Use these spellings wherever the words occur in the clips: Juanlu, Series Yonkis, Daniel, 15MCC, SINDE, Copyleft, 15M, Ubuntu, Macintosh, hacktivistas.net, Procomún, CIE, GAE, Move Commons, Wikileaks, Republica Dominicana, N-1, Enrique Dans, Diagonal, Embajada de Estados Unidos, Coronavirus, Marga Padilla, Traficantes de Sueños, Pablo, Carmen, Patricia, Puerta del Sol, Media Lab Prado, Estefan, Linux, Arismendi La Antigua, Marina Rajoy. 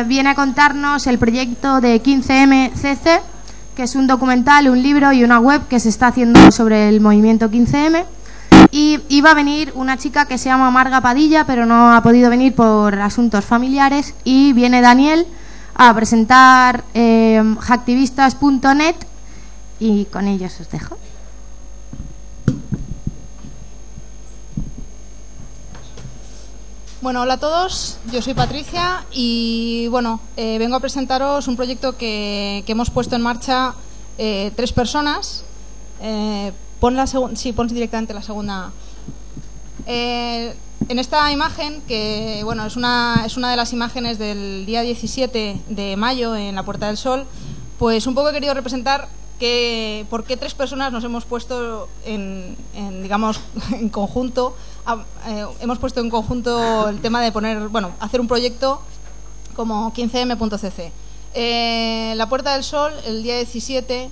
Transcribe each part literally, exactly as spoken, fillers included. eh, viene a contarnos el proyecto de quince eme ce ce, que es un documental, un libro y una web que se está haciendo sobre el movimiento quince eme. Y iba a venir una chica que se llama Marga Padilla, pero no ha podido venir por asuntos familiares. Y viene Daniel a presentar eh, hacktivistas punto net, y con ellos os dejo. Bueno, hola a todos, yo soy Patricia y bueno, eh, vengo a presentaros un proyecto que, que hemos puesto en marcha eh, tres personas. Eh, pon la segunda, sí, pon directamente la segunda. Eh, en esta imagen, que bueno, es una, es una de las imágenes del día diecisiete de mayo en la Puerta del Sol, pues un poco he querido representar que, por qué tres personas nos hemos puesto en, en digamos, en conjunto. Eh, hemos puesto en conjunto el tema de poner, bueno, hacer un proyecto como quince eme punto ce ce. Eh, la Puerta del Sol, el día diecisiete,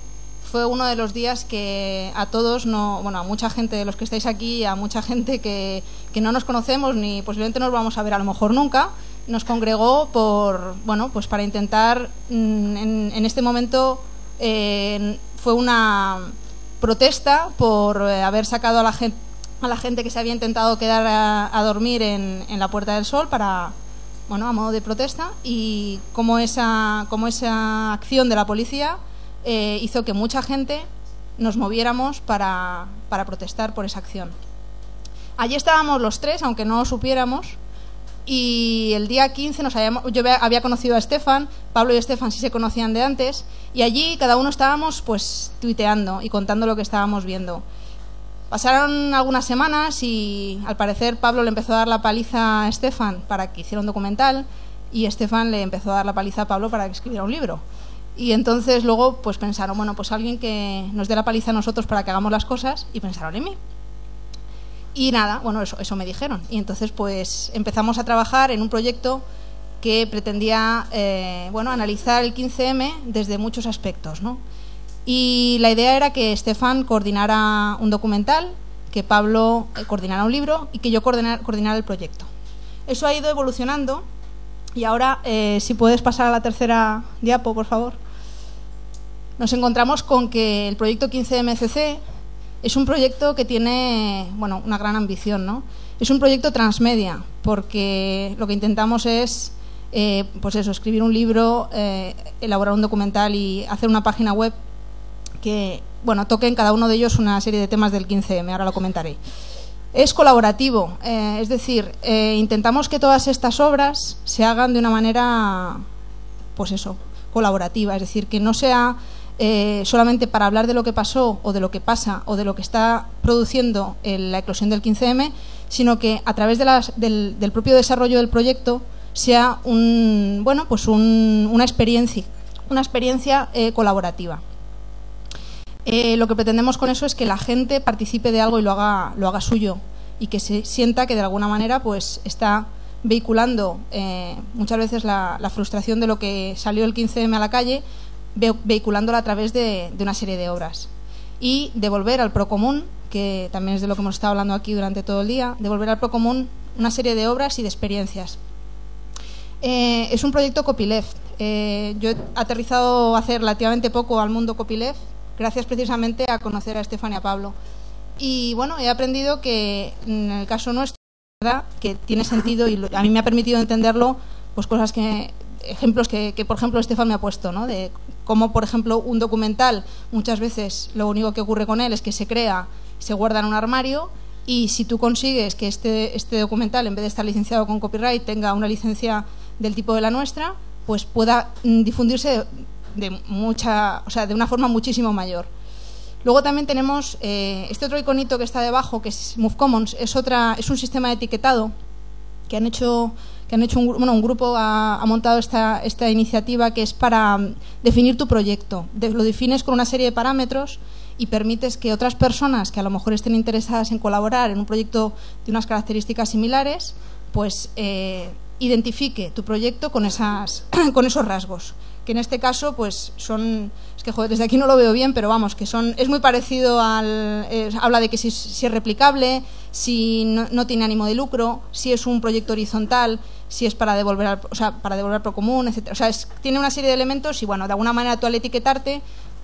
fue uno de los días que a todos, no, bueno, a mucha gente de los que estáis aquí, a mucha gente que, que no nos conocemos ni posiblemente nos vamos a ver a lo mejor nunca, nos congregó por, bueno, pues para intentar, mmm, en, en este momento eh, fue una protesta por eh, haber sacado a la gente a la gente que se había intentado quedar a, a dormir en, en la Puerta del Sol, para, bueno, a modo de protesta, y como esa, como esa acción de la policía eh, hizo que mucha gente nos moviéramos para, para protestar por esa acción. Allí estábamos los tres, aunque no lo supiéramos, y el día quince nos habíamos, yo había conocido a Estefan, Pablo y Estefan sí se conocían de antes, y allí cada uno estábamos pues tuiteando y contando lo que estábamos viendo. Pasaron algunas semanas y al parecer Pablo le empezó a dar la paliza a Estefan para que hiciera un documental, y Estefan le empezó a dar la paliza a Pablo para que escribiera un libro. Y entonces luego pues pensaron, bueno, pues alguien que nos dé la paliza a nosotros para que hagamos las cosas, y pensaron en mí. Y nada, bueno, eso, eso me dijeron. Y entonces pues empezamos a trabajar en un proyecto que pretendía eh, bueno, analizar el quince eme desde muchos aspectos, ¿no? Y la idea era que Estefan coordinara un documental, que Pablo coordinara un libro y que yo coordinara, coordinara el proyecto. Eso ha ido evolucionando y ahora, eh, si puedes pasar a la tercera diapo, por favor. Nos encontramos con que el proyecto quince eme ce ce es un proyecto que tiene, bueno, una gran ambición, ¿no? Es un proyecto transmedia, porque lo que intentamos es eh, pues eso, escribir un libro, eh, elaborar un documental y hacer una página web que, bueno, toquen cada uno de ellos una serie de temas del quince eme, ahora lo comentaré. Es colaborativo, eh, es decir, eh, intentamos que todas estas obras se hagan de una manera, pues eso, colaborativa, es decir, que no sea eh, solamente para hablar de lo que pasó o de lo que pasa o de lo que está produciendo el, la eclosión del quince eme, sino que a través de las, del, del propio desarrollo del proyecto sea un, bueno, pues un, una experiencia, una experiencia eh, colaborativa. Eh, lo que pretendemos con eso es que la gente participe de algo y lo haga, lo haga suyo, y que se sienta que de alguna manera pues está vehiculando eh, muchas veces la, la frustración de lo que salió el quince eme a la calle, ve, vehiculándola a través de, de una serie de obras. Y devolver al Procomún, que también es de lo que hemos estado hablando aquí durante todo el día, devolver al Procomún una serie de obras y de experiencias. Eh, es un proyecto Copyleft. Eh, yo he aterrizado hace relativamente poco al mundo Copyleft, gracias precisamente a conocer a Estefan y a Pablo. Y bueno, he aprendido que en el caso nuestro, ¿verdad?, que tiene sentido, y a mí me ha permitido entenderlo, pues cosas que, ejemplos que, que por ejemplo Estefan me ha puesto, ¿no? De cómo, por ejemplo, un documental, muchas veces lo único que ocurre con él es que se crea, se guarda en un armario, y si tú consigues que este, este documental, en vez de estar licenciado con copyright, tenga una licencia del tipo de la nuestra, pues pueda difundirse de, de mucha, o sea, de una forma muchísimo mayor. Luego también tenemos eh, este otro iconito que está debajo, que es Move Commons, es otra, es un sistema de etiquetado que han hecho, que han hecho un, bueno, un grupo ha, ha montado esta, esta iniciativa, que es para definir tu proyecto. De, lo defines con una serie de parámetros y permites que otras personas que a lo mejor estén interesadas en colaborar en un proyecto de unas características similares, pues eh, identifique tu proyecto con esas, con esos rasgos, que en este caso pues son, es que joder, desde aquí no lo veo bien, pero vamos, que son, es muy parecido al, eh, habla de que si, si es replicable, si no, no tiene ánimo de lucro, si es un proyecto horizontal, si es para devolver al, o sea, para devolver al Procomún, etcétera. O sea, es, tiene una serie de elementos y, bueno, de alguna manera tú al etiquetarte,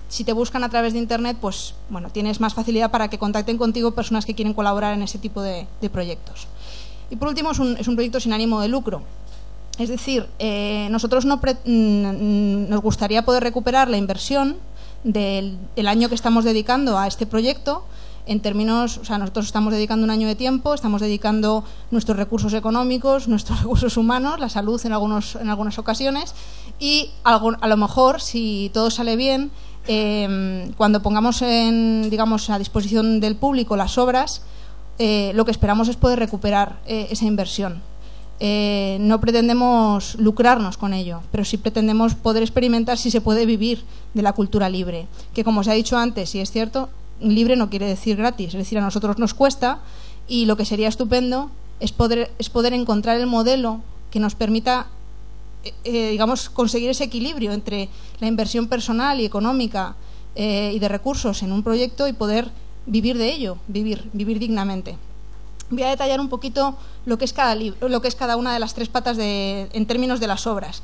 si te buscan a través de Internet, pues, bueno, tienes más facilidad para que contacten contigo personas que quieren colaborar en ese tipo de, de proyectos. Y, por último, es un, es un proyecto sin ánimo de lucro. Es decir, eh, nosotros no pre- nos gustaría poder recuperar la inversión del, del año que estamos dedicando a este proyecto. En términos, o sea, nosotros estamos dedicando un año de tiempo, estamos dedicando nuestros recursos económicos, nuestros recursos humanos, la salud en, algunos, en algunas ocasiones, y algo, a lo mejor, si todo sale bien, eh, cuando pongamos en, digamos, a disposición del público las obras, eh, lo que esperamos es poder recuperar eh, esa inversión. Eh, no pretendemos lucrarnos con ello, pero sí pretendemos poder experimentar si se puede vivir de la cultura libre, que, como se ha dicho antes, y es cierto, libre no quiere decir gratis, es decir, a nosotros nos cuesta, y lo que sería estupendo es poder, es poder encontrar el modelo que nos permita, eh, digamos, conseguir ese equilibrio entre la inversión personal y económica eh, y de recursos en un proyecto y poder vivir de ello, vivir, vivir dignamente. Voy a detallar un poquito lo que es cada, lo que es cada una de las tres patas de, en términos de las obras.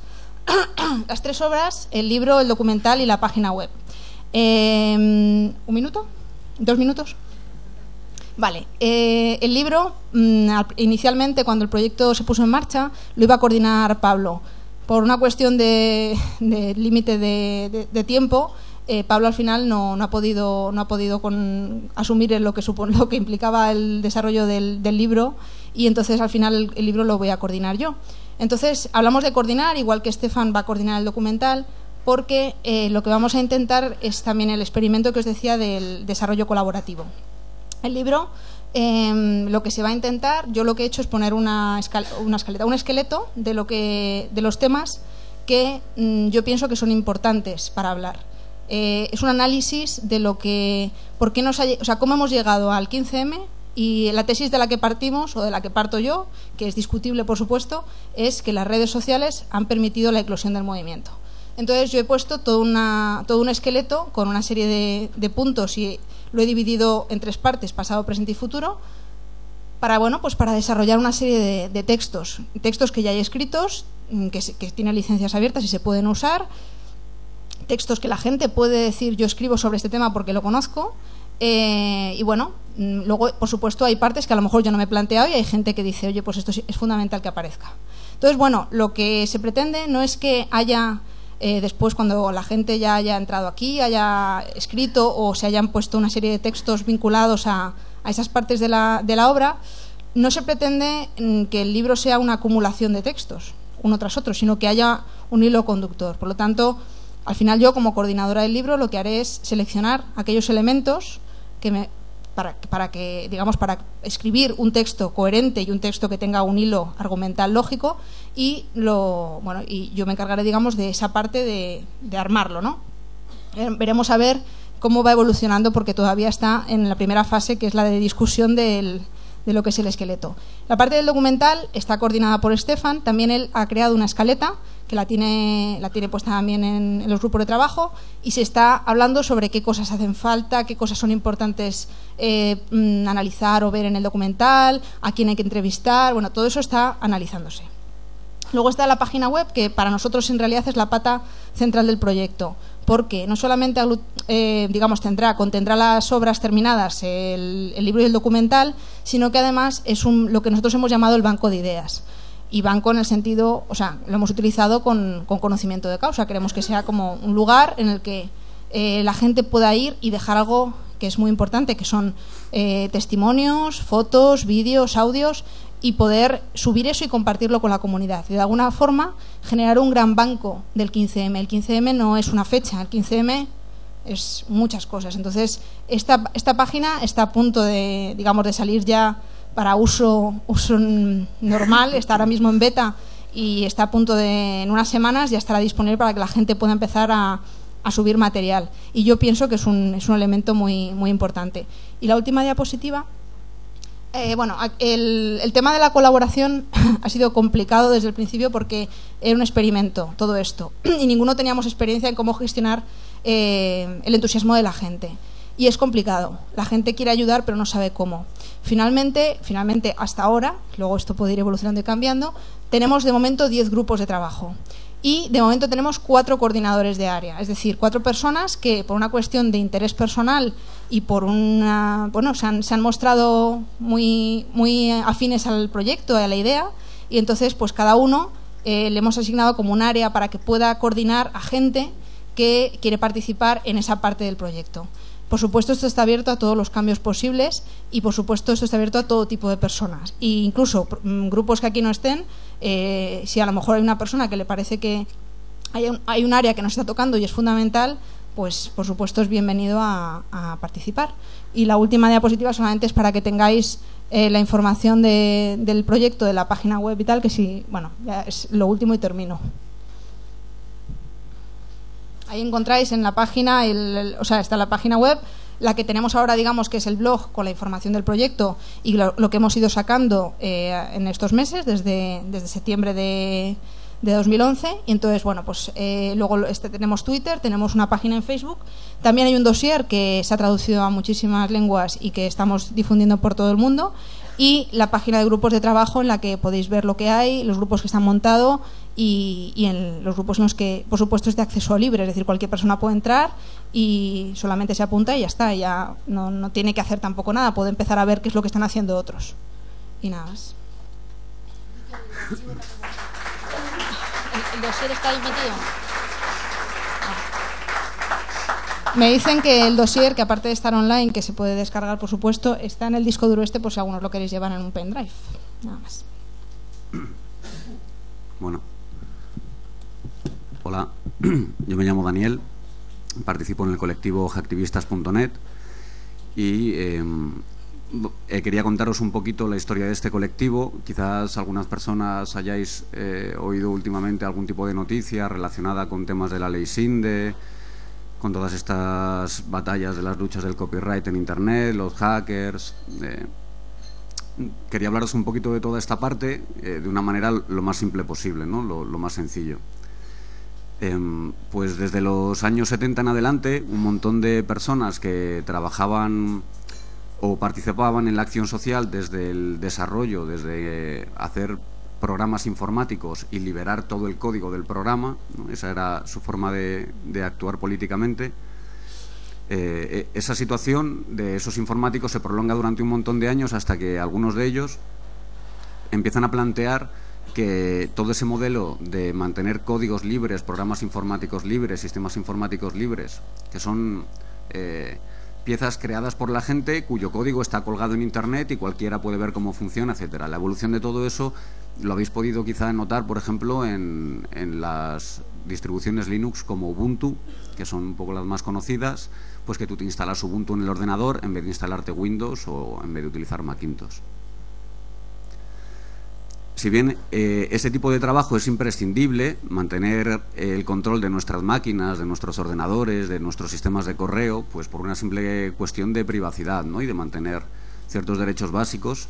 Las tres obras, el libro, el documental y la página web. Eh, ¿Un minuto? ¿Dos minutos? Vale. Eh, el libro, inicialmente, cuando el proyecto se puso en marcha, lo iba a coordinar Pablo. Por una cuestión de, de límite de, de, de tiempo, eh, Pablo al final no, no ha podido, no ha podido con, asumir lo que, supone, lo que implicaba el desarrollo del, del libro, y entonces al final el, el libro lo voy a coordinar yo. Entonces, hablamos de coordinar, igual que Estefan va a coordinar el documental, porque eh, lo que vamos a intentar es también el experimento que os decía del desarrollo colaborativo. El libro, eh, lo que se va a intentar, yo lo que he hecho es poner una, una escaleta, un esqueleto de, lo que, de los temas que mmm, yo pienso que son importantes para hablar. Eh, es un análisis de lo que, por qué nos ha, o sea, cómo hemos llegado al quince eme, y la tesis de la que partimos, o de la que parto yo, que es discutible por supuesto, es que las redes sociales han permitido la eclosión del movimiento. Entonces yo he puesto todo, una, todo un esqueleto con una serie de, de puntos, y lo he dividido en tres partes, pasado, presente y futuro, para, bueno, pues para desarrollar una serie de, de textos, textos que ya hay escritos, que, que tienen licencias abiertas y se pueden usar, textos que la gente puede decir yo escribo sobre este tema porque lo conozco, eh, y bueno, luego por supuesto hay partes que a lo mejor yo no me he planteado y hay gente que dice oye, pues esto es fundamental que aparezca. Entonces, bueno, lo que se pretende no es que haya... Eh, después, cuando la gente ya haya entrado aquí, haya escrito o se hayan puesto una serie de textos vinculados a, a esas partes de la, de la obra, no se pretende que el libro sea una acumulación de textos, uno tras otro, sino que haya un hilo conductor. Por lo tanto, al final yo, como coordinadora del libro, lo que haré es seleccionar aquellos elementos que me, para, para que, digamos, para escribir un texto coherente y un texto que tenga un hilo argumental lógico. Y, lo, bueno, y yo me encargaré, digamos, de esa parte de, de armarlo, ¿no? Veremos a ver cómo va evolucionando, porque todavía está en la primera fase, que es la de discusión del, de lo que es el esqueleto. La parte del documental está coordinada por Estefan, también él ha creado una escaleta que la tiene, la tiene puesta también en, en los grupos de trabajo, y se está hablando sobre qué cosas hacen falta, qué cosas son importantes eh, analizar o ver en el documental, a quién hay que entrevistar, bueno, todo eso está analizándose. Luego está la página web, que para nosotros en realidad es la pata central del proyecto, porque no solamente eh, digamos, tendrá, contendrá las obras terminadas, el, el libro y el documental, sino que además es un, lo que nosotros hemos llamado el banco de ideas. Y banco en el sentido, o sea, lo hemos utilizado con, con conocimiento de causa, queremos que sea como un lugar en el que eh, la gente pueda ir y dejar algo que es muy importante, que son eh, testimonios, fotos, vídeos, audios, y poder subir eso y compartirlo con la comunidad. Y de alguna forma generar un gran banco del quince eme. El quince eme no es una fecha, el quince eme es muchas cosas. Entonces, esta, esta página está a punto de, digamos, de salir ya para uso, uso normal, está ahora mismo en beta y está a punto de, en unas semanas ya estará disponible para que la gente pueda empezar a, a subir material. Y yo pienso que es un, es un elemento muy, muy importante. Y la última diapositiva. Eh, bueno, el, el tema de la colaboración ha sido complicado desde el principio porque era un experimento todo esto y ninguno teníamos experiencia en cómo gestionar eh, el entusiasmo de la gente, y es complicado, la gente quiere ayudar pero no sabe cómo. Finalmente, finalmente hasta ahora, luego esto puede ir evolucionando y cambiando, tenemos de momento diez grupos de trabajo. Y de momento tenemos cuatro coordinadores de área, es decir, cuatro personas que por una cuestión de interés personal y por una, bueno, se han, se han mostrado muy, muy afines al proyecto, a la idea, y entonces pues cada uno eh, le hemos asignado como un área para que pueda coordinar a gente que quiere participar en esa parte del proyecto. Por supuesto, esto está abierto a todos los cambios posibles y, por supuesto, esto está abierto a todo tipo de personas. E incluso grupos que aquí no estén, eh, si a lo mejor hay una persona que le parece que hay un, hay un área que nos está tocando y es fundamental, pues, por supuesto, es bienvenido a, a participar. Y la última diapositiva solamente es para que tengáis eh, la información de, del proyecto, de la página web y tal, que sí, bueno, ya es lo último y termino. Ahí encontráis en la página, el, el, o sea, está la página web, la que tenemos ahora, digamos, que es el blog con la información del proyecto y lo, lo que hemos ido sacando eh, en estos meses, desde, desde septiembre de, de dos mil once. Y entonces, bueno, pues eh, luego este, tenemos Twitter, tenemos una página en Facebook. También hay un dossier que se ha traducido a muchísimas lenguas y que estamos difundiendo por todo el mundo. Y la página de grupos de trabajo en la que podéis ver lo que hay, los grupos que están montados y, y en los grupos en los que, por supuesto, es de acceso libre, es decir, cualquier persona puede entrar y solamente se apunta y ya está, ya no, no tiene que hacer tampoco nada, puede empezar a ver qué es lo que están haciendo otros. Y nada más. ¿El, el dossier está ahí metido? Me dicen que el dossier, que aparte de estar online, que se puede descargar, por supuesto, está en el disco duro este, por si algunos lo queréis llevar en un pendrive. Nada más. Bueno. Hola, yo me llamo Daniel, participo en el colectivo hacktivistas punto net y eh, eh, quería contaros un poquito la historia de este colectivo. Quizás algunas personas hayáis eh, oído últimamente algún tipo de noticia relacionada con temas de la ley SINDE, con todas estas batallas de las luchas del copyright en Internet, los hackers. Eh, quería hablaros un poquito de toda esta parte eh, de una manera lo más simple posible, ¿no? lo, lo más sencillo. Eh, pues desde los años setenta en adelante, un montón de personas que trabajaban o participaban en la acción social desde el desarrollo, desde hacer programas informáticos y liberar todo el código del programa, ¿no? Esa era su forma de, de actuar políticamente. Eh, esa situación de esos informáticos se prolonga durante un montón de años hasta que algunos de ellos empiezan a plantear que todo ese modelo de mantener códigos libres, programas informáticos libres, sistemas informáticos libres, que son eh, piezas creadas por la gente cuyo código está colgado en Internet y cualquiera puede ver cómo funciona, etcétera. La evolución de todo eso lo habéis podido quizá notar, por ejemplo, en, en las distribuciones Linux como Ubuntu, que son un poco las más conocidas, pues que tú te instalas Ubuntu en el ordenador en vez de instalarte Windows o en vez de utilizar Macintosh. Si bien eh, ese tipo de trabajo es imprescindible, mantener el control de nuestras máquinas, de nuestros ordenadores, de nuestros sistemas de correo, pues por una simple cuestión de privacidad, ¿no? Y de mantener ciertos derechos básicos,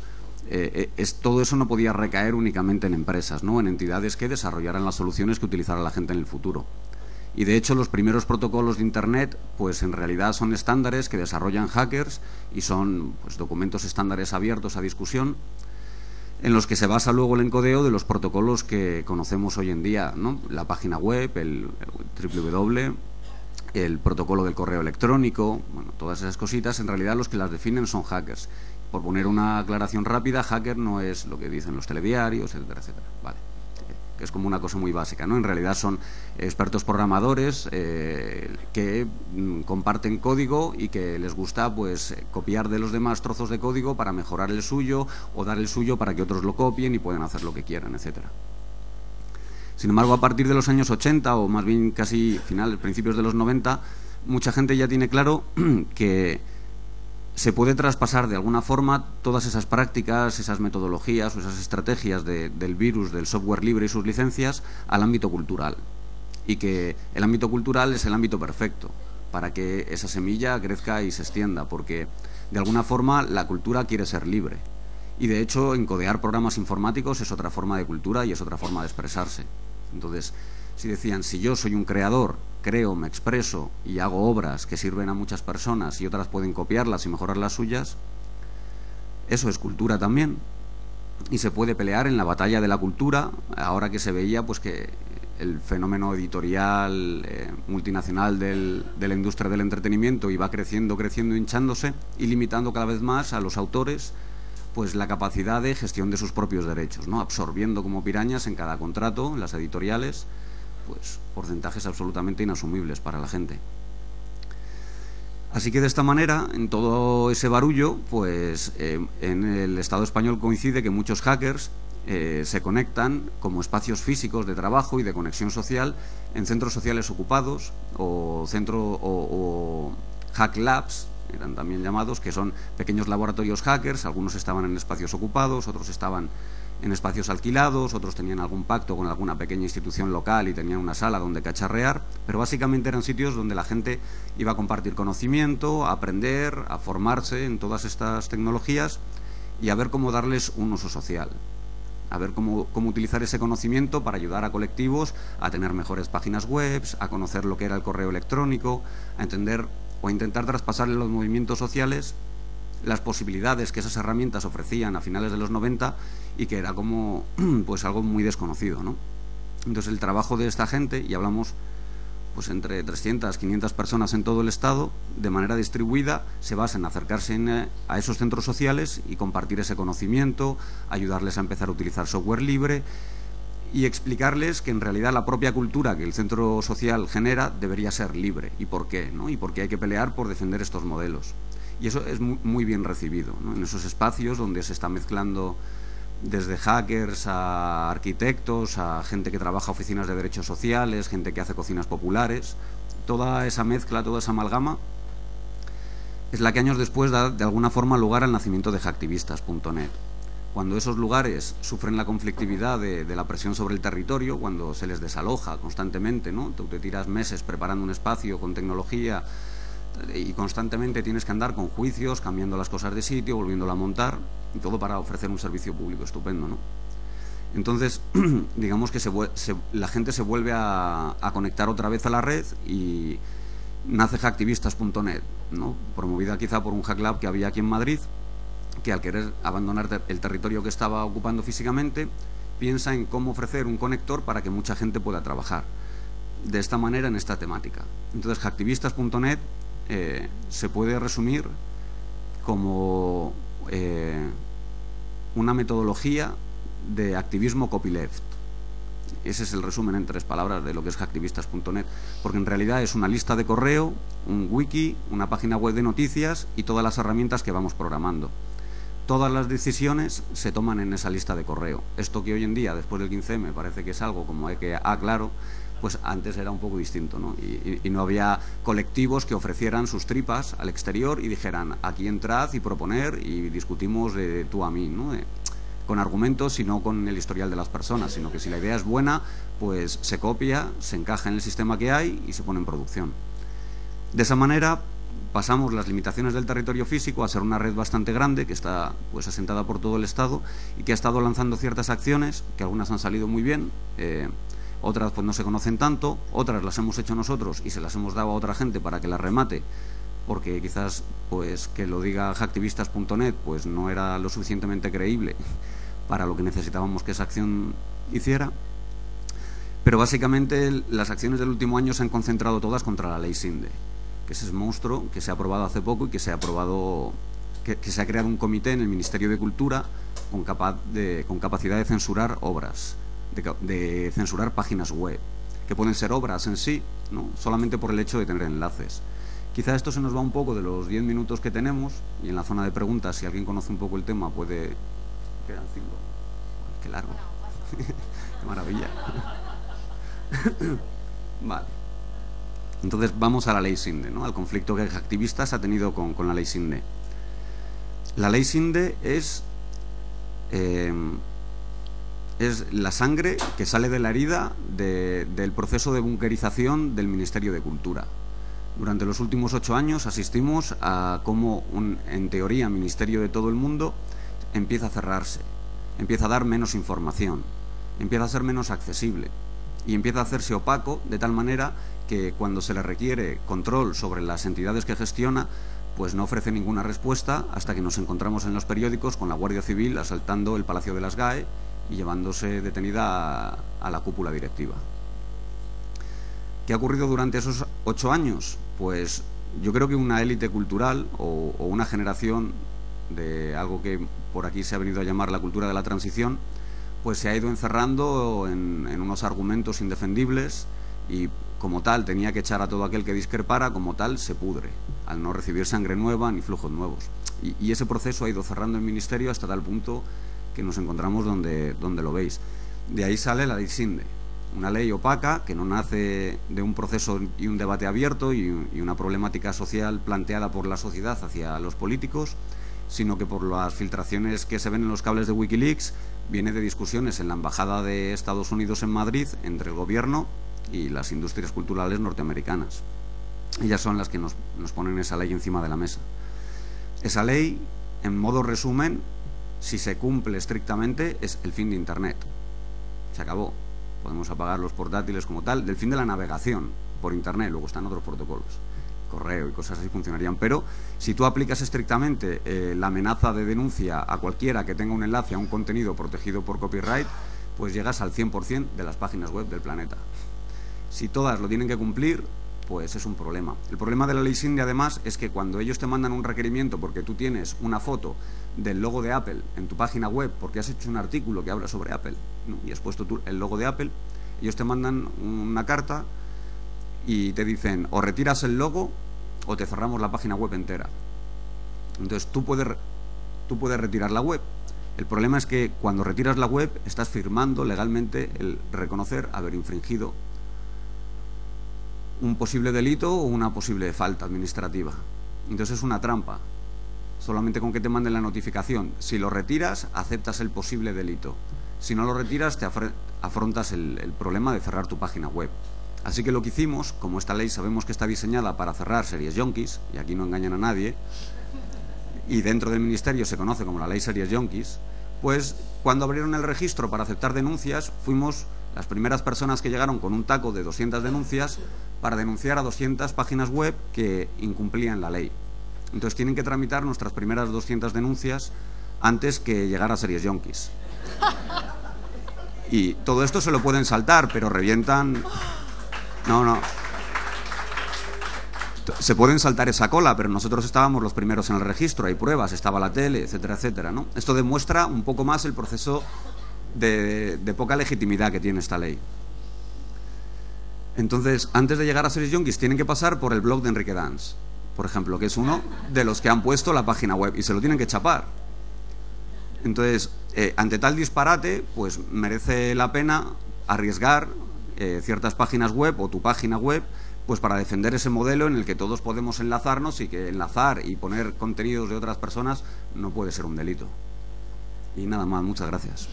Eh, es, todo eso no podía recaer únicamente en empresas, ¿no? En entidades que desarrollaran las soluciones que utilizara la gente en el futuro. Y de hecho los primeros protocolos de Internet pues en realidad son estándares que desarrollan hackers y son pues, documentos estándares abiertos a discusión en los que se basa luego el encodeo de los protocolos que conocemos hoy en día, ¿no? La página web, el, el doble u doble u doble u, el protocolo del correo electrónico, bueno, todas esas cositas en realidad los que las definen son hackers. Por poner una aclaración rápida, hacker no es lo que dicen los telediarios, etcétera, etcétera. Vale. Es como una cosa muy básica, ¿no? En realidad son expertos programadores eh, que mm, comparten código y que les gusta pues copiar de los demás trozos de código para mejorar el suyo o dar el suyo para que otros lo copien y puedan hacer lo que quieran, etcétera. Sin embargo, a partir de los años ochenta, o más bien casi finales, principios de los noventa, mucha gente ya tiene claro que se puede traspasar de alguna forma todas esas prácticas, esas metodologías o esas estrategias de, del virus, del software libre y sus licencias al ámbito cultural. Y que el ámbito cultural es el ámbito perfecto para que esa semilla crezca y se extienda, porque de alguna forma la cultura quiere ser libre. Y de hecho encodear programas informáticos es otra forma de cultura y es otra forma de expresarse. Entonces, si decían, si yo soy un creador, creo, me expreso y hago obras que sirven a muchas personas y otras pueden copiarlas y mejorar las suyas, eso es cultura también, y se puede pelear en la batalla de la cultura, ahora que se veía pues que el fenómeno editorial eh, multinacional del, de la industria del entretenimiento iba creciendo, creciendo, hinchándose y limitando cada vez más a los autores pues la capacidad de gestión de sus propios derechos, ¿no? Absorbiendo como pirañas en cada contrato, en las editoriales, pues porcentajes absolutamente inasumibles para la gente. Así que de esta manera, en todo ese barullo, pues eh, en el Estado español coincide que muchos hackers eh, se conectan como espacios físicos de trabajo y de conexión social en centros sociales ocupados o, centro, o, o hack labs, eran también llamados, que son pequeños laboratorios hackers. Algunos estaban en espacios ocupados, otros estaban en espacios alquilados, otros tenían algún pacto con alguna pequeña institución local y tenían una sala donde cacharrear, pero básicamente eran sitios donde la gente iba a compartir conocimiento, a aprender, a formarse en todas estas tecnologías y a ver cómo darles un uso social, a ver cómo, cómo utilizar ese conocimiento para ayudar a colectivos a tener mejores páginas web, a conocer lo que era el correo electrónico, a entender o a intentar traspasarle los movimientos sociales las posibilidades que esas herramientas ofrecían a finales de los noventa y que era como pues algo muy desconocido, ¿no? Entonces el trabajo de esta gente, y hablamos pues entre trescientas, quinientas personas en todo el estado, de manera distribuida, se basa en acercarse en, a esos centros sociales y compartir ese conocimiento, ayudarles a empezar a utilizar software libre y explicarles que en realidad la propia cultura que el centro social genera debería ser libre y por qué, ¿no? Y por qué hay que pelear por defender estos modelos. Y eso es muy bien recibido, ¿no? En esos espacios donde se está mezclando desde hackers a arquitectos, a gente que trabaja oficinas de derechos sociales, gente que hace cocinas populares, toda esa mezcla, toda esa amalgama es la que años después da de alguna forma lugar al nacimiento de hacktivistas punto net. Cuando esos lugares sufren la conflictividad de, de la presión sobre el territorio, cuando se les desaloja constantemente, ¿no? Tú te tiras meses preparando un espacio con tecnología y constantemente tienes que andar con juicios, cambiando las cosas de sitio, volviéndolo a montar, y todo para ofrecer un servicio público estupendo, ¿no? Entonces, digamos que se, se, la gente se vuelve a, a conectar otra vez a la red y nace hacktivistas punto net, ¿no? Promovida quizá por un hack lab que había aquí en Madrid, que al querer abandonar el territorio que estaba ocupando físicamente, piensa en cómo ofrecer un conector para que mucha gente pueda trabajar de esta manera en esta temática. Entonces, hacktivistas punto net Eh, se puede resumir como eh, una metodología de activismo copyleft. Ese es el resumen en tres palabras de lo que es hacktivistas punto net, porque en realidad es una lista de correo, un wiki, una página web de noticias y todas las herramientas que vamos programando. Todas las decisiones se toman en esa lista de correo. Esto que hoy en día, después del quince eme, parece que es algo como que, ah, claro, pues antes era un poco distinto, ¿no? Y, y, y no había colectivos que ofrecieran sus tripas al exterior y dijeran, aquí entrad y proponer y discutimos de tú a mí, ¿no? De, con argumentos y no con el historial de las personas, sino que si la idea es buena, pues se copia, se encaja en el sistema que hay y se pone en producción. De esa manera pasamos las limitaciones del territorio físico a ser una red bastante grande que está pues asentada por todo el estado y que ha estado lanzando ciertas acciones, que algunas han salido muy bien, eh, otras pues no se conocen tanto, otras las hemos hecho nosotros y se las hemos dado a otra gente para que las remate, porque quizás pues que lo diga hacktivistas punto net pues no era lo suficientemente creíble para lo que necesitábamos que esa acción hiciera. Pero básicamente las acciones del último año se han concentrado todas contra la ley SINDE, que es ese monstruo que se ha aprobado hace poco y que se ha aprobado, que, que se ha creado un comité en el Ministerio de Cultura con, capaz de, con capacidad de censurar obras, De, de censurar páginas web, que pueden ser obras en sí, ¿no? Solamente por el hecho de tener enlaces. Quizá esto se nos va un poco de los diez minutos que tenemos, y en la zona de preguntas, si alguien conoce un poco el tema, puede... ¿Quedan cinco? ¡Qué largo! ¡Qué maravilla! Vale. Entonces vamos a la ley SINDE, ¿no? Al conflicto que Hacktivistas ha tenido con, con la ley SINDE. La ley SINDE es... Eh, es la sangre que sale de la herida de, del proceso de bunkerización del Ministerio de Cultura. Durante los últimos ocho años asistimos a cómo, un, en teoría, ministerio de todo el mundo empieza a cerrarse, empieza a dar menos información, empieza a ser menos accesible y empieza a hacerse opaco de tal manera que cuando se le requiere control sobre las entidades que gestiona, pues no ofrece ninguna respuesta hasta que nos encontramos en los periódicos con la Guardia Civil asaltando el Palacio de las GAE y llevándose detenida a, a la cúpula directiva. ¿Qué ha ocurrido durante esos ocho años? Pues yo creo que una élite cultural o, o una generación de algo que por aquí se ha venido a llamar la cultura de la transición, pues se ha ido encerrando en, en unos argumentos indefendibles y como tal tenía que echar a todo aquel que discrepara, como tal se pudre, al no recibir sangre nueva ni flujos nuevos. Y, y ese proceso ha ido cerrando el ministerio hasta tal punto que nos encontramos donde, donde lo veis. De ahí sale la ley SINDE, una ley opaca que no nace de un proceso y un debate abierto y, y una problemática social planteada por la sociedad hacia los políticos, sino que por las filtraciones que se ven en los cables de Wikileaks viene de discusiones en la Embajada de Estados Unidos en Madrid entre el gobierno y las industrias culturales norteamericanas. Ellas son las que nos, nos ponen esa ley encima de la mesa. Esa ley, en modo resumen, si se cumple estrictamente, es el fin de Internet. Se acabó. Podemos apagar los portátiles como tal, del fin de la navegación por Internet. Luego están otros protocolos, correo y cosas así funcionarían, pero si tú aplicas estrictamente eh, la amenaza de denuncia a cualquiera que tenga un enlace a un contenido protegido por copyright, pues llegas al cien por cien de las páginas web del planeta. Si todas lo tienen que cumplir, pues es un problema. El problema de la ley SINDE, además, es que cuando ellos te mandan un requerimiento porque tú tienes una foto del logo de Apple en tu página web porque has hecho un artículo que habla sobre Apple, ¿no?, y has puesto tú el logo de Apple, ellos te mandan una carta y te dicen o retiras el logo o te cerramos la página web entera. Entonces tú puedes, tú puedes retirar la web. El problema es que cuando retiras la web estás firmando legalmente el reconocer haber infringido un posible delito o una posible falta administrativa. Entonces es una trampa. Solamente con que te manden la notificación. Si lo retiras, aceptas el posible delito. Si no lo retiras, te afrontas el, el problema de cerrar tu página web. Así que lo que hicimos, como esta ley sabemos que está diseñada para cerrar Series Yonkis, y aquí no engañan a nadie, y dentro del ministerio se conoce como la ley Series Yonkis, pues cuando abrieron el registro para aceptar denuncias, fuimos las primeras personas que llegaron con un taco de doscientas denuncias para denunciar a doscientas páginas web que incumplían la ley. Entonces tienen que tramitar nuestras primeras doscientas denuncias antes que llegar a Series Yonkis. Y todo esto se lo pueden saltar, pero revientan... No, no. Se pueden saltar esa cola, pero nosotros estábamos los primeros en el registro, hay pruebas, estaba la tele, etcétera, etcétera, ¿no? Esto demuestra un poco más el proceso de, de poca legitimidad que tiene esta ley. Entonces, antes de llegar a Series Yonkis tienen que pasar por el blog de Enrique Dans, por ejemplo, que es uno de los que han puesto la página web y se lo tienen que chapar. Entonces, eh, ante tal disparate, pues merece la pena arriesgar eh, ciertas páginas web o tu página web, pues para defender ese modelo en el que todos podemos enlazarnos y que enlazar y poner contenidos de otras personas no puede ser un delito. Y nada más, muchas gracias.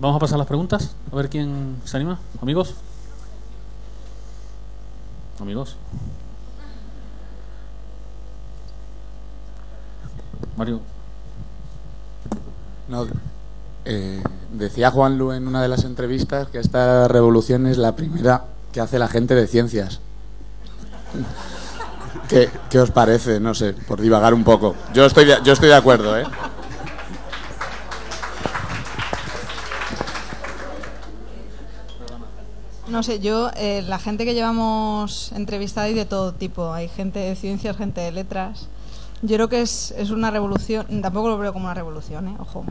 Vamos a pasar las preguntas, a ver quién se anima. Amigos. Amigos. Mario. No, eh, decía Juanlu en una de las entrevistas que esta revolución es la primera que hace la gente de ciencias. ¿Qué, qué os parece? No sé, por divagar un poco. Yo estoy de, yo estoy de acuerdo, ¿eh? No sé, yo, eh, la gente que llevamos entrevistada hay de todo tipo. Hay gente de ciencias, gente de letras. Yo creo que es, es una revolución, tampoco lo veo como una revolución, ¿eh? Ojo.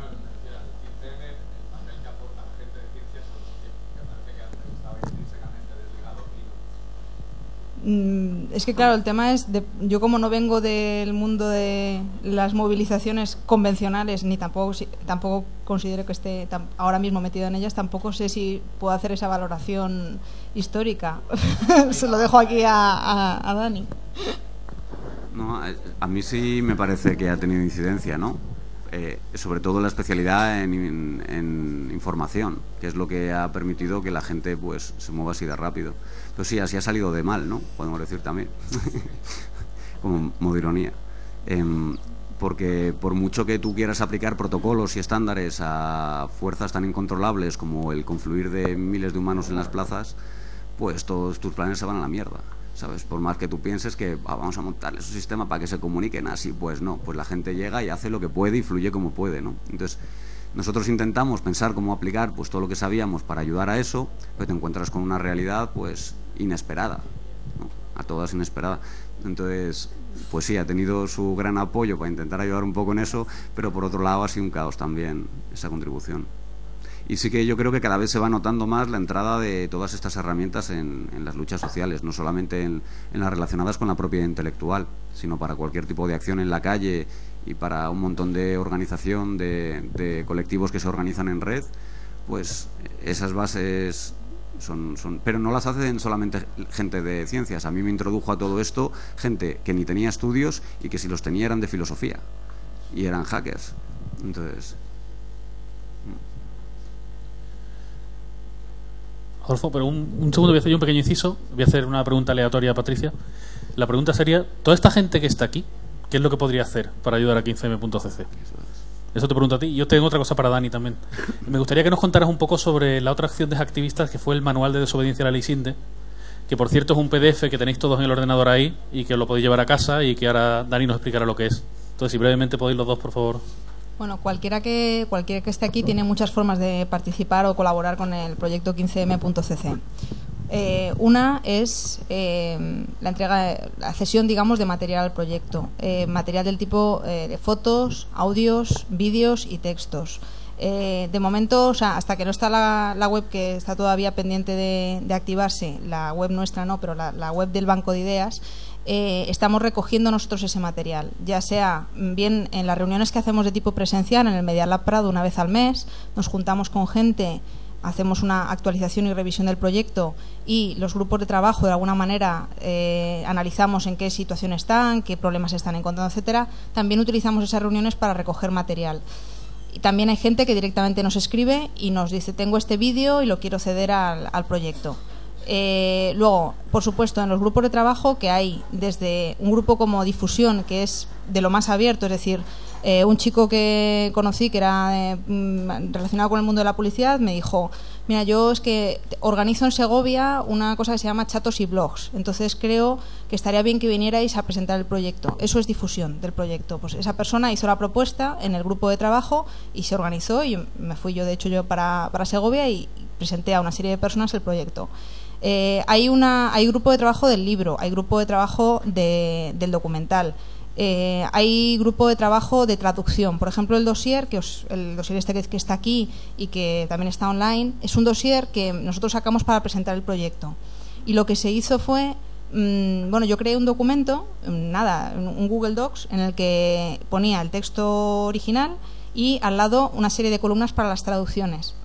Mm, es que claro, el tema es, de, yo como no vengo del mundo de las movilizaciones convencionales, ni tampoco, tampoco considero que esté tam, ahora mismo metido en ellas, tampoco sé si puedo hacer esa valoración histórica. Se lo dejo aquí a, a, a Dani. No, a mí sí me parece que ha tenido incidencia, ¿no? Eh, sobre todo la especialidad en, en, en información, que es lo que ha permitido que la gente pues se mueva así de rápido. Pero sí, así ha salido de mal, ¿no? Podemos decir también, como modo ironía. Eh, porque por mucho que tú quieras aplicar protocolos y estándares a fuerzas tan incontrolables como el confluir de miles de humanos en las plazas, pues todos tus planes se van a la mierda, ¿sabes? Por más que tú pienses que ah, vamos a montar ese sistema para que se comuniquen así, pues no, pues la gente llega y hace lo que puede y fluye como puede, ¿no? Entonces, nosotros intentamos pensar cómo aplicar pues todo lo que sabíamos para ayudar a eso, pero te encuentras con una realidad pues inesperada, ¿no? A todas inesperada. Entonces, pues sí, ha tenido su gran apoyo para intentar ayudar un poco en eso, pero por otro lado ha sido un caos también esa contribución. Y sí que yo creo que cada vez se va notando más la entrada de todas estas herramientas en, en las luchas sociales, no solamente en, en las relacionadas con la propiedad intelectual, sino para cualquier tipo de acción en la calle y para un montón de organización, de, de colectivos que se organizan en red, pues esas bases... Son, son, pero no las hacen solamente gente de ciencias. A mí me introdujo a todo esto gente que ni tenía estudios y que si los tenía eran de filosofía y eran hackers. Entonces, Adolfo, pero un, un segundo, voy a hacer yo un pequeño inciso. Voy a hacer una pregunta aleatoria a Patricia. La pregunta sería, toda esta gente que está aquí, ¿qué es lo que podría hacer para ayudar a quince m punto c c? Eso te pregunto a ti. Yo tengo otra cosa para Dani también. Me gustaría que nos contaras un poco sobre la otra acción de hacktivistas, que fue el manual de desobediencia a la ley SINDE, que por cierto es un P D F que tenéis todos en el ordenador ahí y que lo podéis llevar a casa y que ahora Dani nos explicará lo que es. Entonces, si brevemente podéis los dos, por favor. Bueno, cualquiera que, cualquiera que esté aquí tiene muchas formas de participar o colaborar con el proyecto quince m punto c c. Eh, una es eh, la entrega, la cesión, digamos, de material al proyecto, eh, material del tipo eh, de fotos, audios, vídeos y textos. Eh, de momento, o sea, hasta que no está la, la web, que está todavía pendiente de, de activarse, la web nuestra no, pero la, la web del Banco de Ideas, eh, estamos recogiendo nosotros ese material, ya sea bien en las reuniones que hacemos de tipo presencial en el Media Lab Prado una vez al mes, nos juntamos con gente, hacemos una actualización y revisión del proyecto, y los grupos de trabajo de alguna manera eh, analizamos en qué situación están, qué problemas están encontrando, etcétera. También utilizamos esas reuniones para recoger material. Y también hay gente que directamente nos escribe y nos dice, tengo este vídeo y lo quiero ceder al, al proyecto. Eh, luego, por supuesto, en los grupos de trabajo que hay, desde un grupo como Difusión, que es de lo más abierto, es decir, eh, un chico que conocí que era eh, relacionado con el mundo de la publicidad me dijo, mira, yo es que organizo en Segovia una cosa que se llama chatos y blogs, entonces creo que estaría bien que vinierais a presentar el proyecto. Eso es difusión del proyecto. Pues esa persona hizo la propuesta en el grupo de trabajo y se organizó, y me fui yo, de hecho, yo para, para Segovia y presenté a una serie de personas el proyecto. Eh, hay una hay grupo de trabajo del libro, hay grupo de trabajo de, del documental, eh, hay grupo de trabajo de traducción. Por ejemplo, el dossier, que os, el dossier este que, que está aquí y que también está online, es un dossier que nosotros sacamos para presentar el proyecto. Y lo que se hizo fue, mmm, bueno, yo creé un documento, nada, un Google Docs, en el que ponía el texto original y al lado una serie de columnas para las traducciones.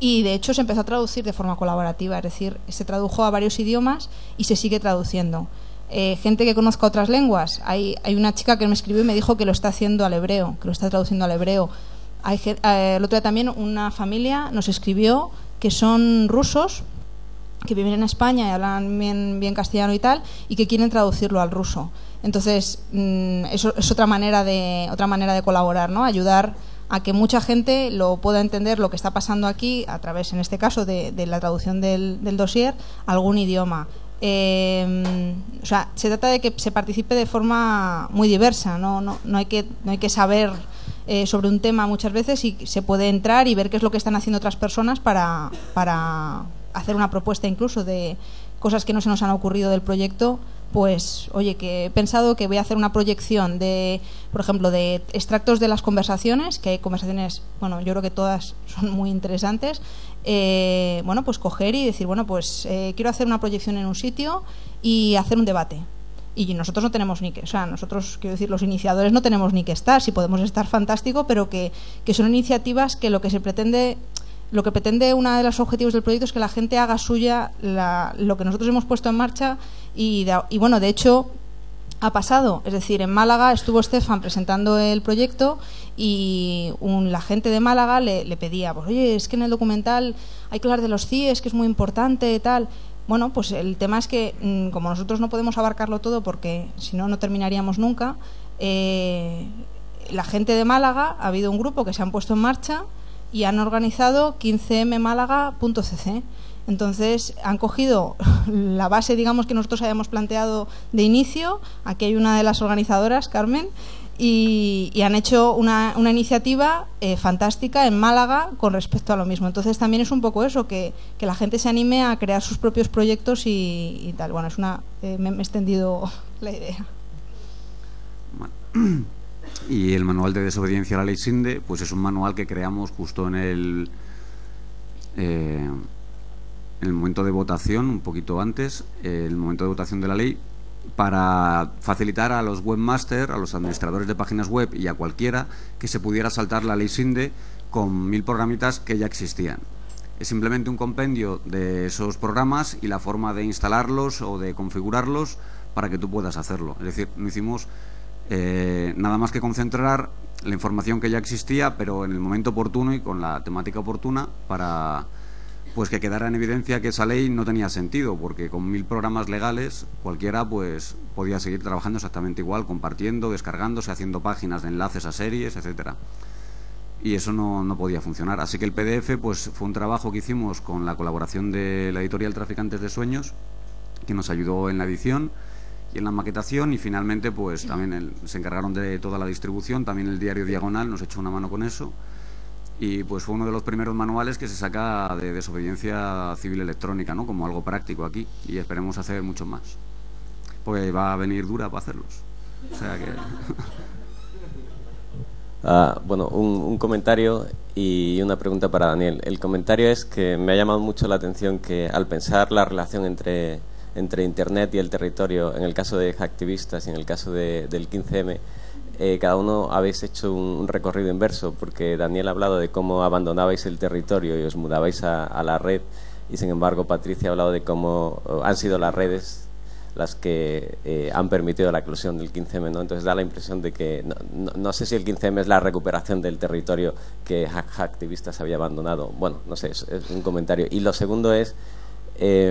Y de hecho se empezó a traducir de forma colaborativa, es decir, se tradujo a varios idiomas y se sigue traduciendo. Eh, gente que conozca otras lenguas, hay, hay una chica que me escribió y me dijo que lo está haciendo al hebreo, que lo está traduciendo al hebreo. Hay, eh, el otro día también una familia nos escribió que son rusos, que viven en España y hablan bien, bien castellano y tal, y que quieren traducirlo al ruso. Entonces, mmm, eso es otra manera de, otra manera de colaborar, ¿no? Ayudar a que mucha gente lo pueda entender, lo que está pasando aquí, a través, en este caso, de, de la traducción del, del dossier a algún idioma. Eh, o sea, se trata de que se participe de forma muy diversa, no, no, no, hay, que, no hay que saber eh, sobre un tema muchas veces, y se puede entrar y ver qué es lo que están haciendo otras personas para, para hacer una propuesta, incluso de cosas que no se nos han ocurrido del proyecto. Pues, oye, que he pensado que voy a hacer una proyección de, por ejemplo, de extractos de las conversaciones, que hay conversaciones, bueno, yo creo que todas son muy interesantes. Eh, bueno, pues coger y decir, bueno, pues eh, quiero hacer una proyección en un sitio y hacer un debate. Y nosotros no tenemos ni que, o sea, nosotros, quiero decir, los iniciadores no tenemos ni que estar, si podemos estar, fantástico, pero que, que son iniciativas que lo que se pretende... Lo que pretende uno de los objetivos del proyecto es que la gente haga suya la, lo que nosotros hemos puesto en marcha y, de, y, bueno, de hecho ha pasado. Es decir, en Málaga estuvo Estefan presentando el proyecto y un, la gente de Málaga le, le pedía, pues, oye, es que en el documental hay que hablar de los C I Es, que es muy importante, tal. Bueno, pues el tema es que, como nosotros no podemos abarcarlo todo porque si no, no terminaríamos nunca, eh, la gente de Málaga, ha habido un grupo que se han puesto en marcha y han organizado quince eme málaga punto c c. Entonces han cogido la base, digamos, que nosotros habíamos planteado de inicio. Aquí hay una de las organizadoras, Carmen, y, y han hecho una, una iniciativa eh, fantástica en Málaga con respecto a lo mismo. Entonces también es un poco eso, que, que la gente se anime a crear sus propios proyectos y, y tal. Bueno, es una, eh, me, me he extendido la idea. Y el manual de desobediencia a la ley SINDE, pues es un manual que creamos justo en el... Eh, en el momento de votación, un poquito antes, eh, el momento de votación de la ley, para facilitar a los webmasters, a los administradores de páginas web y a cualquiera que se pudiera saltar la ley SINDE con mil programitas que ya existían. Es simplemente un compendio de esos programas y la forma de instalarlos o de configurarlos para que tú puedas hacerlo. Es decir, no hicimos eh, nada más que concentrar la información que ya existía, pero en el momento oportuno y con la temática oportuna para... pues que quedara en evidencia que esa ley no tenía sentido, porque con mil programas legales cualquiera pues podía seguir trabajando exactamente igual, compartiendo, descargándose, haciendo páginas de enlaces a series, etcétera. Y eso no, no podía funcionar. Así que el P D F pues fue un trabajo que hicimos con la colaboración de la editorial Traficantes de Sueños, que nos ayudó en la edición y en la maquetación, y finalmente pues también el, se encargaron de toda la distribución, también el diario Diagonal nos echó una mano con eso. Y pues fue uno de los primeros manuales que se saca de desobediencia civil electrónica, ¿no? Como algo práctico aquí, y esperemos hacer mucho más, porque va a venir dura para hacerlos. O sea que... ah, bueno, un, un comentario y una pregunta para Daniel. El comentario es que me ha llamado mucho la atención que al pensar la relación entre, entre Internet y el territorio, en el caso de Hacktivistas y en el caso de, del quince eme, Eh, cada uno habéis hecho un, un recorrido inverso, porque Daniel ha hablado de cómo abandonabais el territorio y os mudabais a, a la red, y sin embargo Patricia ha hablado de cómo han sido las redes las que eh, han permitido la eclosión del quince eme, ¿no? Entonces da la impresión de que, no, no, no sé si el quince eme es la recuperación del territorio que Hacktivistas había abandonado. Bueno, no sé, es, es un comentario. Y lo segundo es, eh,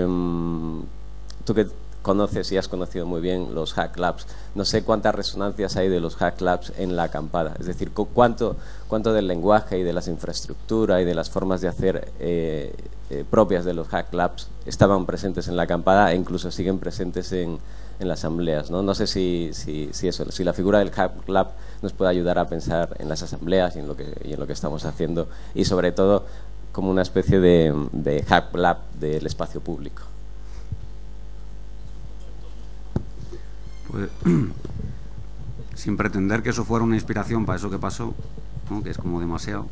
tú que conoces y has conocido muy bien los Hack Labs. No sé cuántas resonancias hay de los Hack Labs en la acampada. Es decir, cuánto, cuánto del lenguaje y de las infraestructuras y de las formas de hacer eh, eh, propias de los Hack Labs estaban presentes en la acampada e incluso siguen presentes en, en las asambleas, ¿no? No sé si, si, si eso, si la figura del Hack Lab nos puede ayudar a pensar en las asambleas y en lo que, y en lo que estamos haciendo, y sobre todo como una especie de, de Hack Lab del espacio público. Pues, sin pretender que eso fuera una inspiración para eso que pasó, ¿no? Que es como demasiado.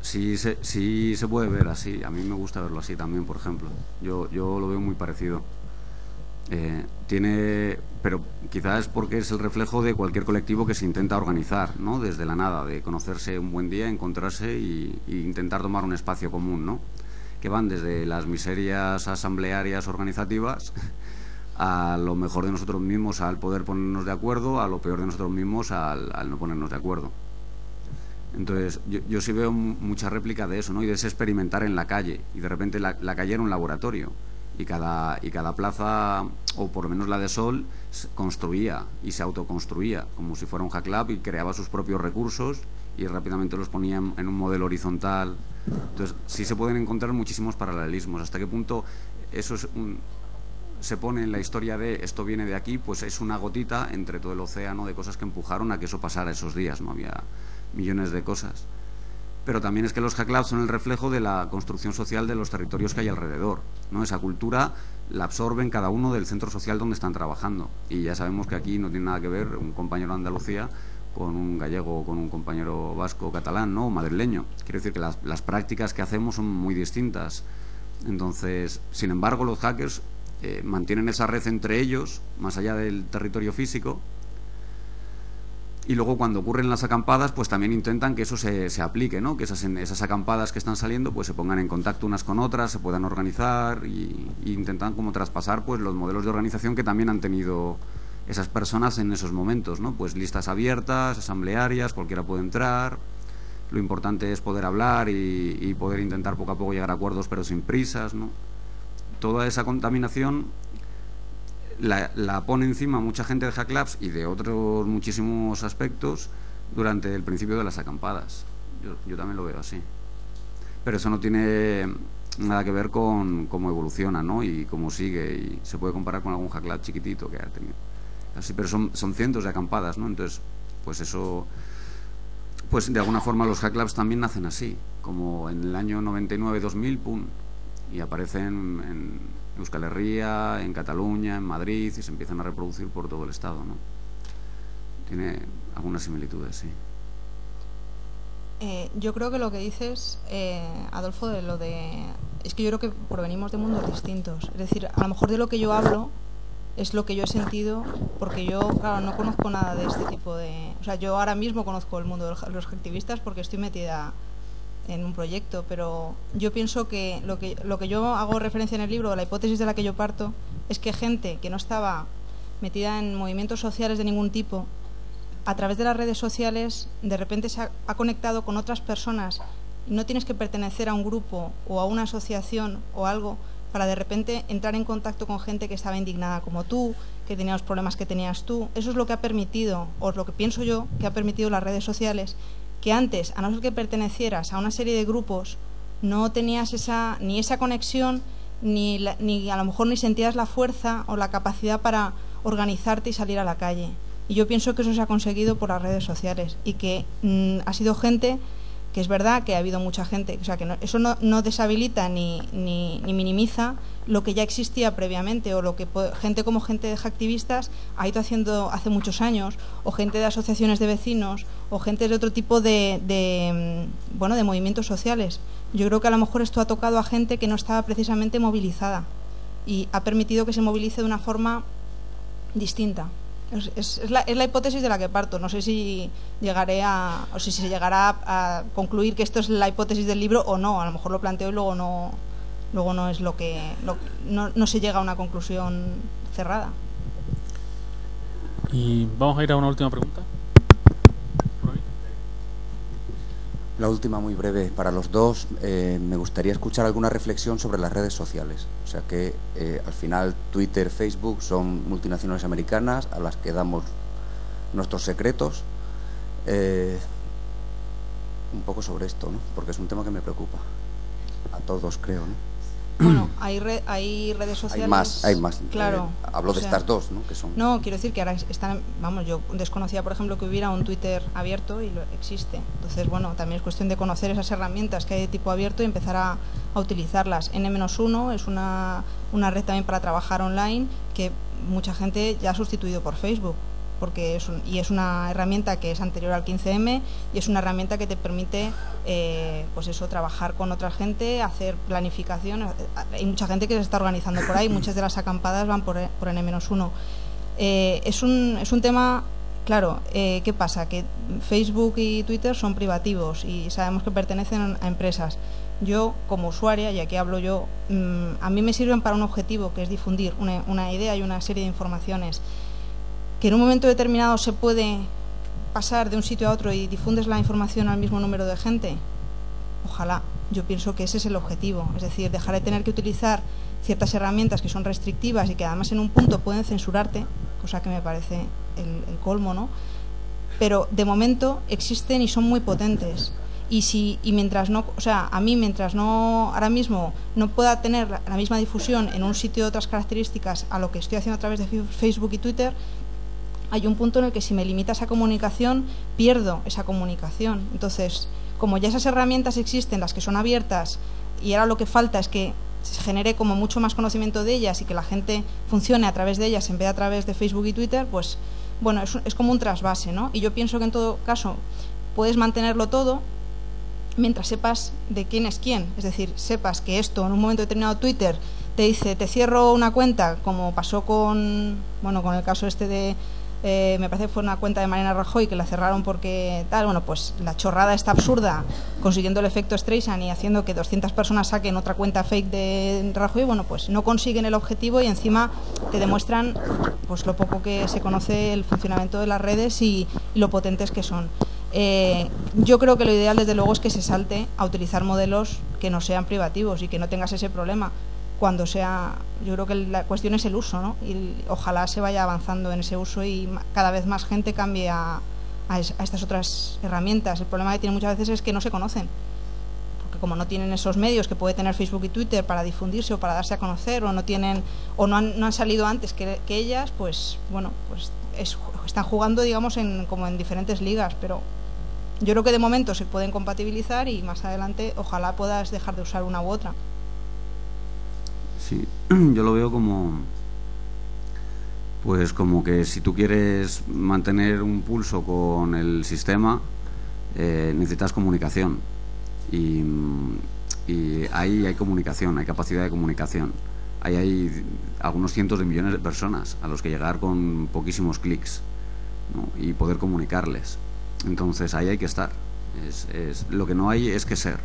Sí se, sí se puede ver así, a mí me gusta verlo así también, por ejemplo. Yo, yo lo veo muy parecido. Eh, tiene, pero quizás es porque es el reflejo de cualquier colectivo que se intenta organizar, ¿no? Desde la nada, de conocerse un buen día, encontrarse y, y intentar tomar un espacio común, ¿no? Que van desde las miserias asamblearias organizativas a lo mejor de nosotros mismos al poder ponernos de acuerdo, a lo peor de nosotros mismos al, al no ponernos de acuerdo. Entonces, yo, yo sí veo mucha réplica de eso, ¿no? Y de ese experimentar en la calle. Y de repente la, la calle era un laboratorio. Y cada, y cada plaza, o por lo menos la de Sol, construía y se autoconstruía, como si fuera un hack lab, y creaba sus propios recursos y rápidamente los ponía en un modelo horizontal. Entonces, sí se pueden encontrar muchísimos paralelismos. ¿Hasta qué punto eso es un... se pone en la historia de esto viene de aquí? Pues es una gotita entre todo el océano de cosas que empujaron a que eso pasara esos días, ¿no? Había millones de cosas. Pero también es que los hack labs son el reflejo de la construcción social de los territorios que hay alrededor, ¿no? Esa cultura la absorben cada uno del centro social donde están trabajando. Y ya sabemos que aquí no tiene nada que ver un compañero de Andalucía con un gallego, con un compañero vasco, catalán, ¿no? O madrileño. Quiero decir que las, las prácticas que hacemos son muy distintas. Entonces, sin embargo, los hackers Eh, mantienen esa red entre ellos, más allá del territorio físico, y luego cuando ocurren las acampadas, pues también intentan que eso se, se aplique, ¿no? Que esas, esas acampadas que están saliendo, pues se pongan en contacto unas con otras, se puedan organizar, y, y intentan como traspasar pues los modelos de organización que también han tenido esas personas en esos momentos, ¿no? Pues listas abiertas, asamblearias, cualquiera puede entrar. Lo importante es poder hablar y, y poder intentar poco a poco llegar a acuerdos, pero sin prisas, ¿no? Toda esa contaminación la, la pone encima mucha gente de Hack Labs y de otros muchísimos aspectos durante el principio de las acampadas. Yo, yo también lo veo así. Pero eso no tiene nada que ver con cómo evoluciona, ¿no? Y cómo sigue, y se puede comparar con algún Hack Lab chiquitito que ha tenido. Así, pero son, son cientos de acampadas, ¿no? Entonces, pues eso... Pues de alguna forma los Hack Labs también nacen así, como en el año noventa y nueve dos mil, pum, y aparecen en Euskal Herria, en Cataluña, en Madrid, y se empiezan a reproducir por todo el estado, ¿no? Tiene algunas similitudes, sí. Eh, yo creo que lo que dices, eh, Adolfo, de lo de... es que yo creo que provenimos de mundos distintos. Es decir, a lo mejor de lo que yo hablo es lo que yo he sentido, porque yo, claro, no conozco nada de este tipo de... O sea, yo ahora mismo conozco el mundo de los hacktivistas porque estoy metida en un proyecto, pero yo pienso que lo que, lo que yo hago referencia en el libro, la hipótesis de la que yo parto, es que gente que no estaba metida en movimientos sociales de ningún tipo, a través de las redes sociales de repente se ha, ha conectado con otras personas. No tienes que pertenecer a un grupo o a una asociación o algo para de repente entrar en contacto con gente que estaba indignada como tú, que tenía los problemas que tenías tú. Eso es lo que ha permitido, o lo que pienso yo, que ha permitido las redes sociales, que antes, a no ser que pertenecieras a una serie de grupos, no tenías esa, ni esa conexión, ni, la, ni a lo mejor ni sentías la fuerza o la capacidad para organizarte y salir a la calle. Y yo pienso que eso se ha conseguido por las redes sociales y que mm, ha sido gente, que es verdad que ha habido mucha gente, o sea, que no, eso no, no deshabilita ni, ni, ni minimiza lo que ya existía previamente, o lo que gente como gente de hacktivistas ha ido haciendo hace muchos años, o gente de asociaciones de vecinos, o gente de otro tipo de, de, bueno, de movimientos sociales. Yo creo que a lo mejor esto ha tocado a gente que no estaba precisamente movilizada y ha permitido que se movilice de una forma distinta. Es, es, es, la, es la hipótesis de la que parto. No sé si llegaré a, o si se llegará a, a concluir que esto es la hipótesis del libro o no. A lo mejor lo planteo y luego no, luego no es lo que lo, no, no se llega a una conclusión cerrada. Y vamos a ir a una última pregunta. La última, muy breve, para los dos. Eh, me gustaría escuchar alguna reflexión sobre las redes sociales. O sea que, eh, al final, Twitter, Facebook son multinacionales americanas a las que damos nuestros secretos. Eh, un poco sobre esto, ¿no? Porque es un tema que me preocupa. A todos, creo, ¿no? Bueno, hay, re hay redes sociales... Hay más, hay más. Claro. Eh, hablo de sea, estas dos, ¿no? Que son... No, quiero decir que ahora están... Vamos, yo desconocía, por ejemplo, que hubiera un Twitter abierto y lo existe. Entonces, bueno, también es cuestión de conocer esas herramientas que hay de tipo abierto y empezar a, a utilizarlas. ene uno es una, una red también para trabajar online que mucha gente ya ha sustituido por Facebook. Porque es un, y es una herramienta que es anterior al quince eme y es una herramienta que te permite eh, pues eso, trabajar con otra gente, hacer planificación. Hay mucha gente que se está organizando por ahí, muchas de las acampadas van por, por ene uno. Eh, es, un, es un tema, claro, eh, ¿qué pasa? Que Facebook y Twitter son privativos y sabemos que pertenecen a empresas. Yo, como usuaria, y aquí hablo yo, mmm, a mí me sirven para un objetivo, que es difundir una, una idea y una serie de informaciones. Que en un momento determinado se puede pasar de un sitio a otro y difundes la información al mismo número de gente, ojalá. Yo pienso que ese es el objetivo, es decir, dejar de tener que utilizar ciertas herramientas que son restrictivas y que además en un punto pueden censurarte, cosa que me parece el, el colmo, ¿no? Pero de momento existen y son muy potentes. Y si y mientras no, o sea, a mí mientras no, ahora mismo no pueda tener la misma difusión en un sitio de otras características a lo que estoy haciendo a través de Facebook y Twitter, hay un punto en el que si me limita esa comunicación, pierdo esa comunicación. Entonces, como ya esas herramientas existen, las que son abiertas, y ahora lo que falta es que se genere como mucho más conocimiento de ellas y que la gente funcione a través de ellas en vez de a través de Facebook y Twitter, pues, bueno, es, es como un trasvase, ¿no? Y yo pienso que en todo caso puedes mantenerlo todo mientras sepas de quién es quién. Es decir, sepas que esto, en un momento determinado Twitter te dice, te cierro una cuenta, como pasó con, bueno, con el caso este de... Eh, me parece que fue una cuenta de Marina Rajoy que la cerraron porque tal, bueno, pues la chorrada está absurda, consiguiendo el efecto Streisand y haciendo que doscientas personas saquen otra cuenta fake de Rajoy, bueno, pues no consiguen el objetivo y encima te demuestran pues lo poco que se conoce el funcionamiento de las redes y, y lo potentes que son. Eh, yo creo que lo ideal desde luego es que se salte a utilizar modelos que no sean privativos y que no tengas ese problema. cuando sea, yo creo que la cuestión es el uso, ¿no? Y ojalá se vaya avanzando en ese uso y cada vez más gente cambie a, a, es, a estas otras herramientas. El problema que tienen muchas veces es que no se conocen, porque como no tienen esos medios que puede tener Facebook y Twitter para difundirse o para darse a conocer, o no tienen o no han, no han salido antes que, que ellas, pues bueno, pues es, están jugando, digamos, en, como en diferentes ligas, pero yo creo que de momento se pueden compatibilizar y más adelante ojalá puedas dejar de usar una u otra. Sí, yo lo veo como, pues como que si tú quieres mantener un pulso con el sistema, eh, necesitas comunicación, y, y ahí hay comunicación, hay capacidad de comunicación, ahí hay algunos cientos de millones de personas a los que llegar con poquísimos clics, ¿no? Y poder comunicarles. Entonces ahí hay que estar. Es, es, lo que no hay es que ser.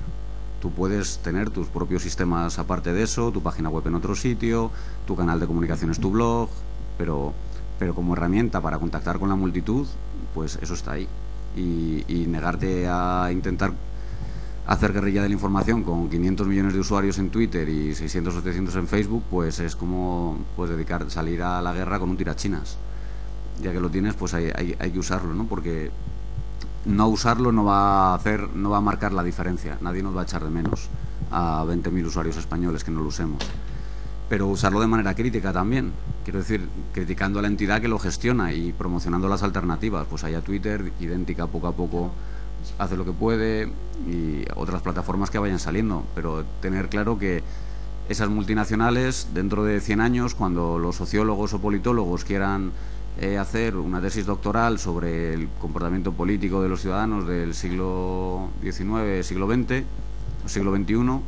Tú puedes tener tus propios sistemas aparte de eso, tu página web en otro sitio, tu canal de comunicación es tu blog, pero, pero como herramienta para contactar con la multitud, pues eso está ahí. Y, y negarte a intentar hacer guerrilla de la información con quinientos millones de usuarios en Twitter y seiscientos o setecientos en Facebook, pues es como pues dedicar, salir a la guerra con un tirachinas. Ya que lo tienes, pues hay, hay, hay que usarlo, ¿no? Porque no usarlo no va a hacer, no va a marcar la diferencia. Nadie nos va a echar de menos a veinte mil usuarios españoles que no lo usemos. Pero usarlo de manera crítica también. Quiero decir, criticando a la entidad que lo gestiona y promocionando las alternativas. Pues allá Twitter, idéntica, poco a poco hace lo que puede, y otras plataformas que vayan saliendo. Pero tener claro que esas multinacionales, dentro de cien años, cuando los sociólogos o politólogos quieran hacer una tesis doctoral sobre el comportamiento político de los ciudadanos del siglo diecinueve, siglo veinte, siglo veintiuno,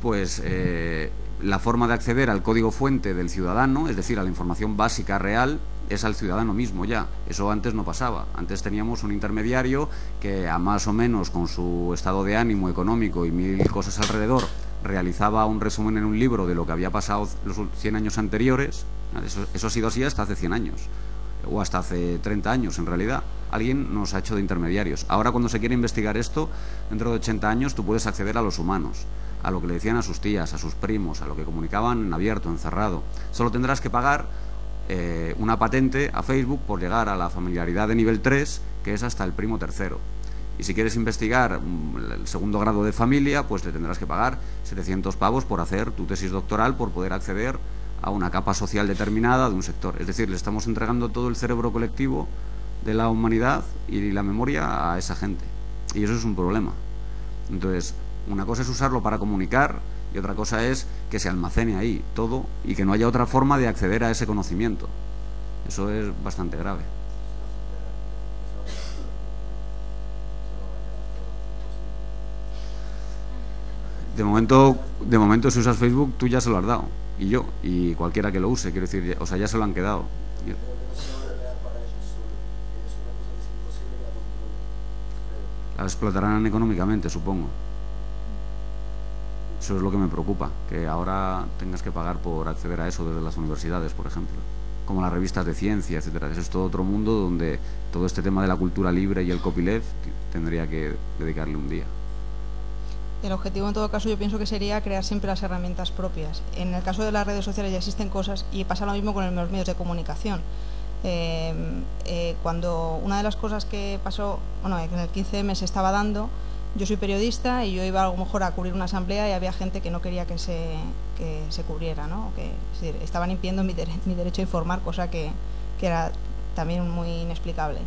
pues eh, la forma de acceder al código fuente del ciudadano, es decir, a la información básica real, es al ciudadano mismo ya. Eso antes no pasaba. Antes teníamos un intermediario que, a más o menos con su estado de ánimo económico y mil cosas alrededor, realizaba un resumen en un libro de lo que había pasado los cien años anteriores. Eso, eso ha sido así hasta hace cien años, o hasta hace treinta años en realidad. Alguien nos ha hecho de intermediarios. Ahora, cuando se quiere investigar esto, dentro de ochenta años tú puedes acceder a los humanos, a lo que le decían a sus tías, a sus primos, a lo que comunicaban en abierto, en cerrado. Solo tendrás que pagar eh, una patente a Facebook por llegar a la familiaridad de nivel tres, que es hasta el primo tercero. Y si quieres investigar el segundo grado de familia, pues te tendrás que pagar setecientos pavos por hacer tu tesis doctoral, por poder acceder a una capa social determinada de un sector. Es decir, le estamos entregando todo el cerebro colectivo de la humanidad y la memoria a esa gente. Y eso es un problema. Entonces, una cosa es usarlo para comunicar y otra cosa es que se almacene ahí todo y que no haya otra forma de acceder a ese conocimiento. Eso es bastante grave. De momento, de momento, si usas Facebook, tú ya se lo has dado. Y yo, y cualquiera que lo use, quiero decir, o sea, ya se lo han quedado. La explotarán económicamente, supongo. Eso es lo que me preocupa, que ahora tengas que pagar por acceder a eso desde las universidades, por ejemplo. Como las revistas de ciencia, etcétera. Eso es todo otro mundo donde todo este tema de la cultura libre y el copyleft tendría que dedicarle un día. El objetivo, en todo caso, yo pienso que sería crear siempre las herramientas propias. En el caso de las redes sociales ya existen cosas y pasa lo mismo con los medios de comunicación. Eh, eh, cuando una de las cosas que pasó, bueno, en el quince eme se estaba dando, yo soy periodista y yo iba a lo mejor a cubrir una asamblea y había gente que no quería que se, que se cubriera, ¿no? Que, es decir, estaban impidiendo mi, dere mi derecho a informar, cosa que, que era también muy inexplicable.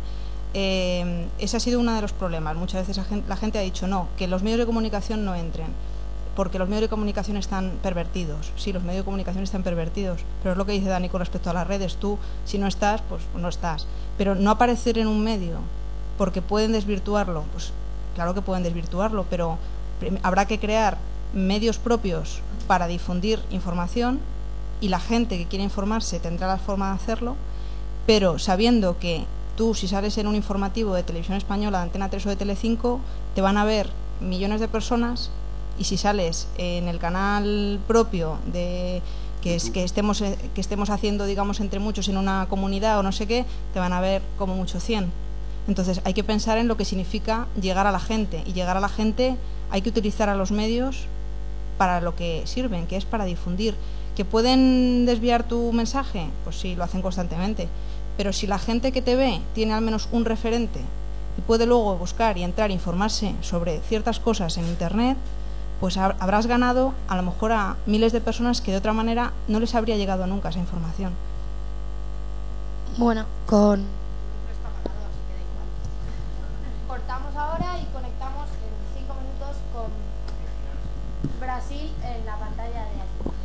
Eh, ese ha sido uno de los problemas. Muchas veces la gente, la gente ha dicho no, que los medios de comunicación no entren porque los medios de comunicación están pervertidos. Sí, los medios de comunicación están pervertidos, pero es lo que dice Dani con respecto a las redes. Tú, si no estás, pues no estás, pero no aparecer en un medio porque pueden desvirtuarlo, pues claro que pueden desvirtuarlo, pero habrá que crear medios propios para difundir información y la gente que quiere informarse tendrá la forma de hacerlo, pero sabiendo que tú, si sales en un informativo de Televisión Española, de Antena tres o de Telecinco, te van a ver millones de personas, y si sales en el canal propio de que, es, que, estemos, que estemos haciendo, digamos, entre muchos en una comunidad o no sé qué, te van a ver como mucho cien. Entonces hay que pensar en lo que significa llegar a la gente, y llegar a la gente hay que utilizar a los medios para lo que sirven, que es para difundir. ¿Que pueden desviar tu mensaje? Pues sí, lo hacen constantemente. Pero si la gente que te ve tiene al menos un referente y puede luego buscar y entrar e informarse sobre ciertas cosas en Internet, pues habrás ganado a lo mejor a miles de personas que de otra manera no les habría llegado nunca esa información. Bueno, con... cortamos ahora y conectamos en cinco minutos con Brasil en la pantalla de aquí.